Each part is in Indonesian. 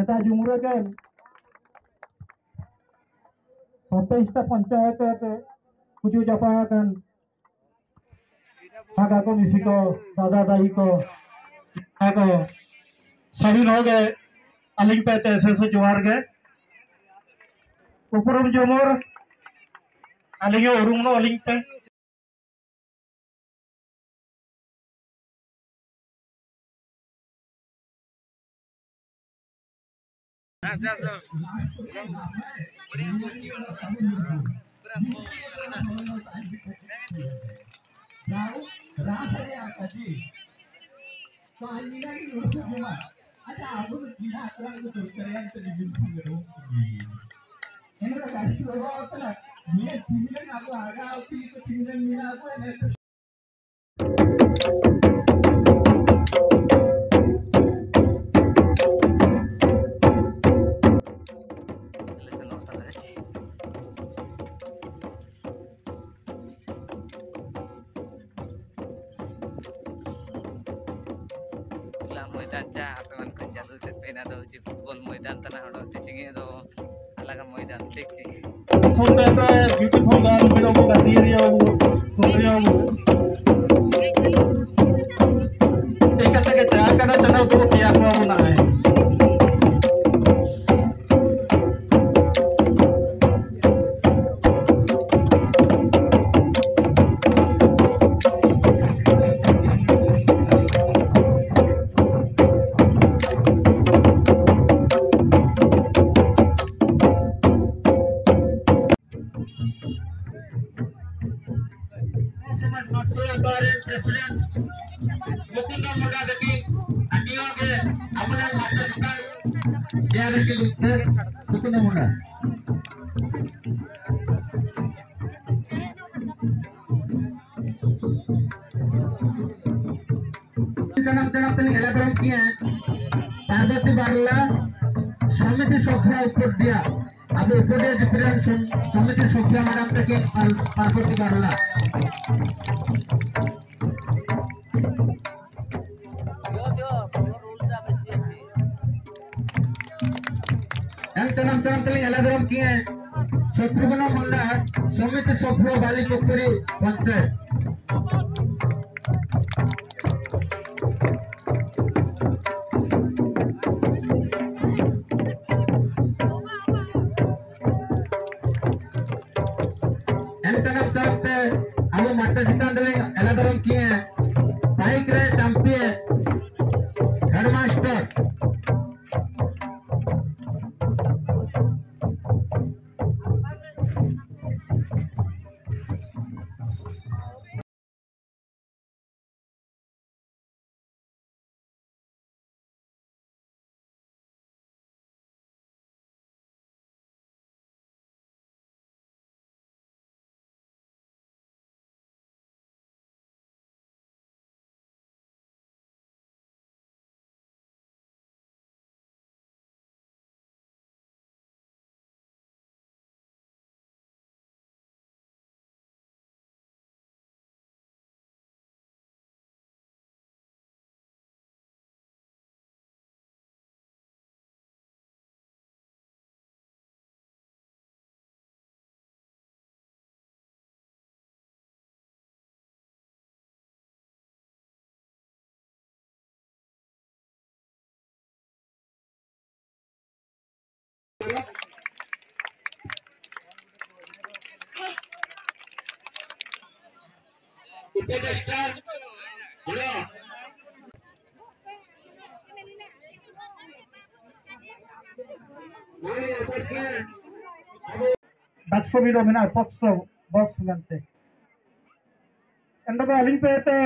eta ajungurakeun sampai panchayat teh kudu japaakan maka komisi ko dadadai ko ayo सभी लोग अलग पे तैसे से जुआर गए उपरम जोमोर अलग ओरुम नो अलग पे मैदान चा अपन को जादू ते पेना दो छी फुटबॉल मैदान तना हडो तिचिंगे दो अलग मैदान ठीक छी सुंदर रे ब्यूटीफुल गान बिनो को दीरियो सुंदरियो एक तक चा कना चना तो किया को ना है Pedestal, udah. Bakso video mana? Bakso, bakso nanti. Anda kalau link pete,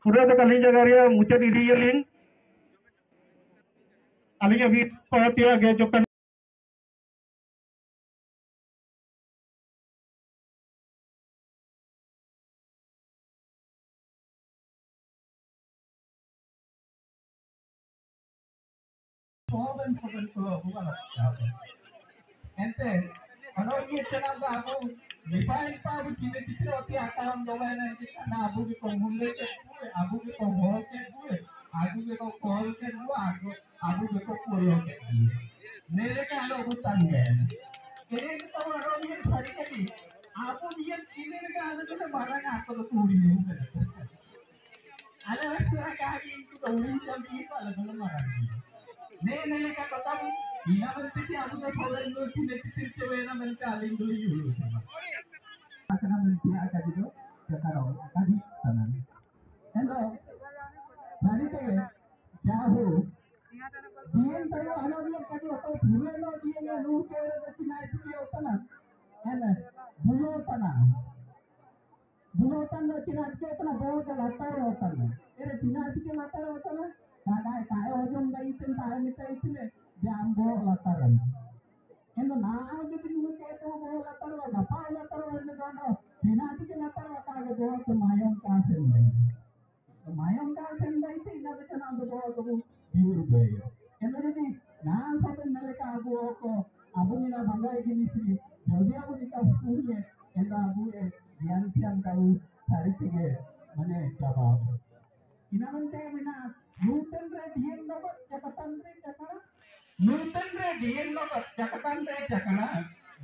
sudah ada link jagarnya, muncul di dia link. Alinya video perhatian gejokan. Ente, kalau ini senang bahu, dipain pahu cina cina roti akan doain nanti karena abu di penghulu ke, abu di penghol ke, abu di penghol ke, abu aduh kok kurang aku dia tahu anak dia tadi atau bule lo dia yang lupa ada Cina itu dia tanah, enak bule tanah Cina itu tanah bawa ke latar tanah, ini Cina itu latar tanah, karena kaya orang dari itu kaya mereka itu nih jambu lataran, enak nah jadi juga kayak itu bawa latar warga, bawa latar warga jono, Cina itu latar warga bawa ke Mayam Kasen lagi, Mayam Kasen lagi itu nggak bisa nambah bawa ke Yurubaya. Enggak jadi, nah sampai mereka aku nila bangga ini sih. Jadi aku nikah punya, enggak aku yang siang tahu hari tiga mana jawab. Ina menteri mana? Newton radian logot Jakarta radian Jakarta. Newton radian logot Jakarta radian Jakarta.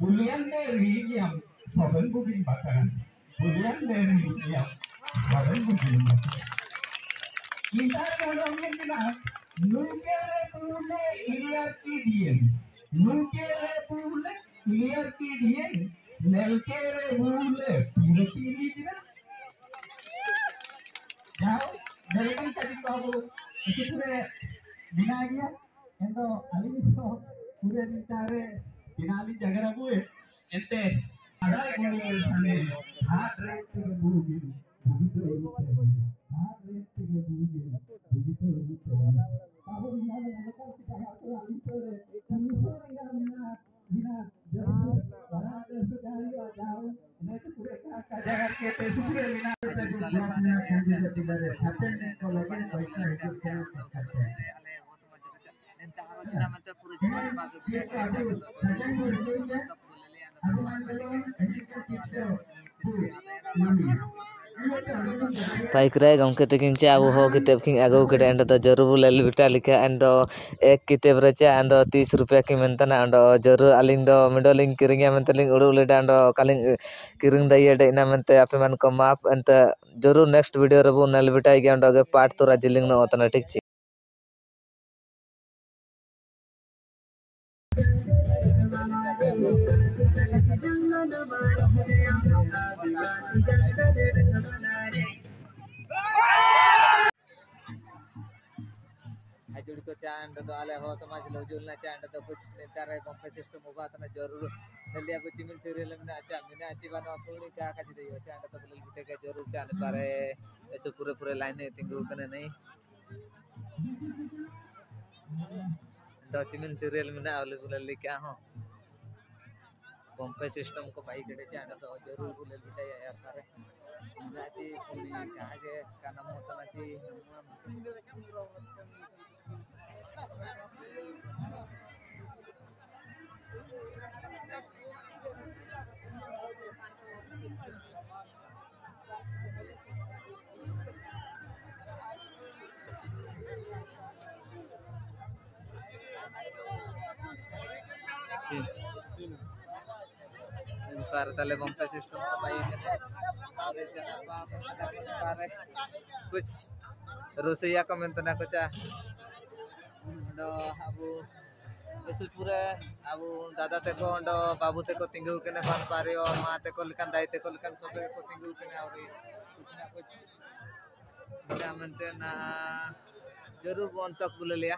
Bulian dari yang saben bugin bahkan. Bulian dari yang saben bugin. Kita kalau yang mana? Nukere pule iliatidien, nukere pule iliatidien, nelkere pule piratidien. Jauh dari kan tadi kau itu sudah binanya, ento alih itu sudah dicari binali jaga rabu ente ada yang boleh hat rate 30 ribu, hat rate 30 ribu, begitu. Aku bisa mengatakan kita harus lalu terus minat jauh barang dari jauh itu sudah kadang kita sudah minat Baik rai gomke tekin cha abu ho kitab king ago keda anda to jaru lel bita lika ando ek kitab racha ando 30 rupiah ki mentana ando jaru aling do mendoling kiringnya menteling uru leda ando kaling kiring daya de ina mente ape man ko maaf ente jaru next video rabu nel bita igi ando ge part to rajiling no otana tik chi. जुड़ को चांद तो आले हो समाज लो जुलना चांद तो कुछ नेता रे पंप सिस्टम होगा तो ना जरूर नलिया को चिमिन सीरियल में अच्छा मिना अच्छी बात ना पूरी का कज दे चांद तो बोल बिटे के जरूर चांद पारे ऐसे पूरे पूरे लाइन तिंगू कने नहीं तो चिमिन सीरियल में ना आले बोल ले क्या हो पंप सिस्टम को भाई कटे चांद तो जरूर बोल बिटे यार पारे ना जी पूरी का के का नाम होता ना जी Impar tale bomba system bayi kuch Rusia comment na kucha do abu isu pura abu dada teko do babu teko tinggu kena ban pare aur ma teko likan dai teko likan sobe ko tinggu kena aur kuch mante na jarur bontak bule liya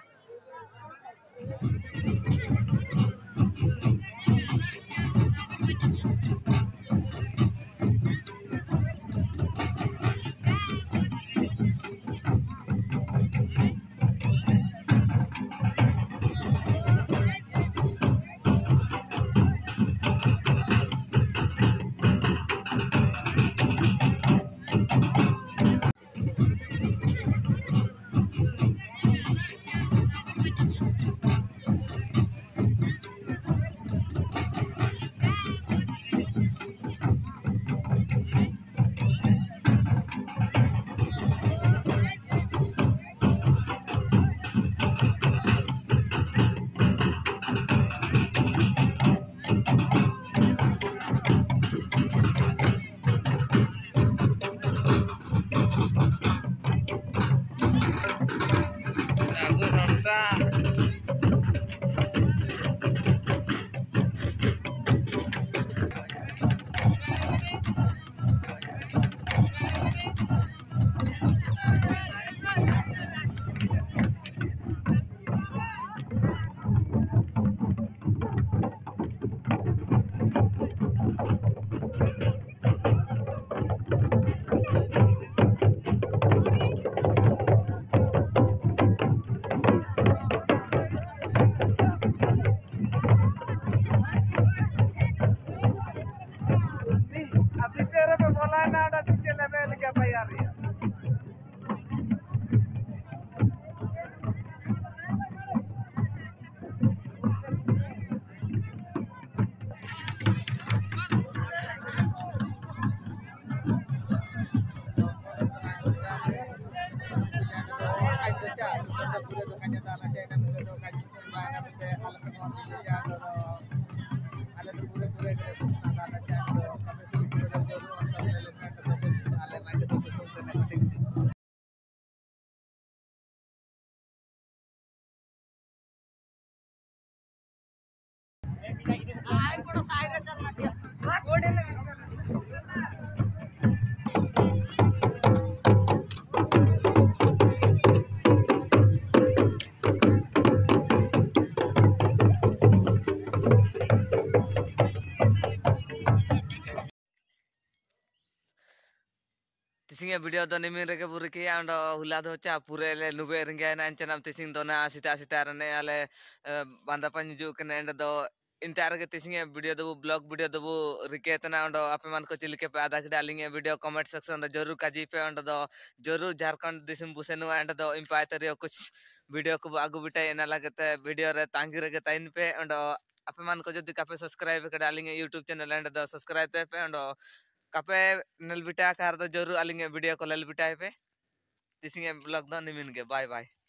Tisingnya video to nimin reke buriki yang do hulado ca pure le nube ringga na encanam tising to na asita asita rane ale banda panju kena enda do intar ke tisingnya video to bu blog video to bu rike tena do ape man ko cilike pe ada ke dalingnya video comment section do joru kaji pe enda do joru Jharkhand disim busenu enda do impai terio kuch video ko bu agu bitai ena lagete video re tanggi reke tain pe enda ape man ko jodi kape subscribe ke dalingnya YouTube channel enda do subscribe te pe enda kape nel bita kar do joru alinge video ko lel bita pe tising blog do nimin ke bye bye.